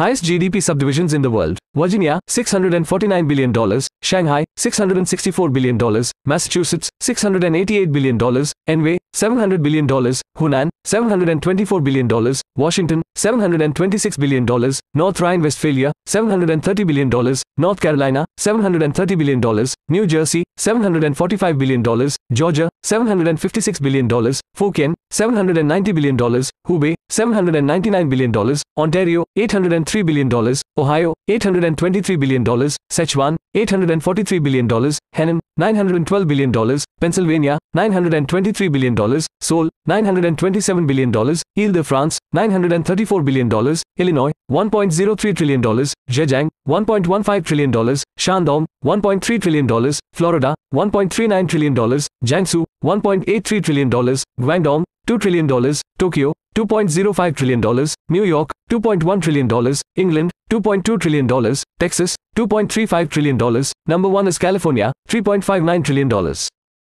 Highest GDP subdivisions in the world: Virginia, $649 billion, Shanghai, $664 billion, Massachusetts, $688 billion, Enwei, $700 billion, Hunan, $724 billion, Washington, $726 billion, North Rhine-Westphalia, $730 billion, North Carolina, $730 billion, New Jersey, $745 billion, Georgia, $756 billion, Fokien, $790 billion, Hubei, $799 billion, Ontario, $803 billion, Ohio, $823 billion, Sichuan, $843 billion, Henan, $912 billion, Pennsylvania, $923 billion, Seoul, $927 billion, Ile-de-France, $934 billion, Illinois, $1.03 trillion, Zhejiang, $1.15 trillion, Shandong, $1.3 trillion, Florida, $1.39 trillion, Jiangsu, $1.83 trillion, Guangdong, $2 trillion, Tokyo, $2.05 trillion, New York, $2.1 trillion, England, $2.2 trillion, Texas, $2.35 trillion, number one is California, $3.59 trillion.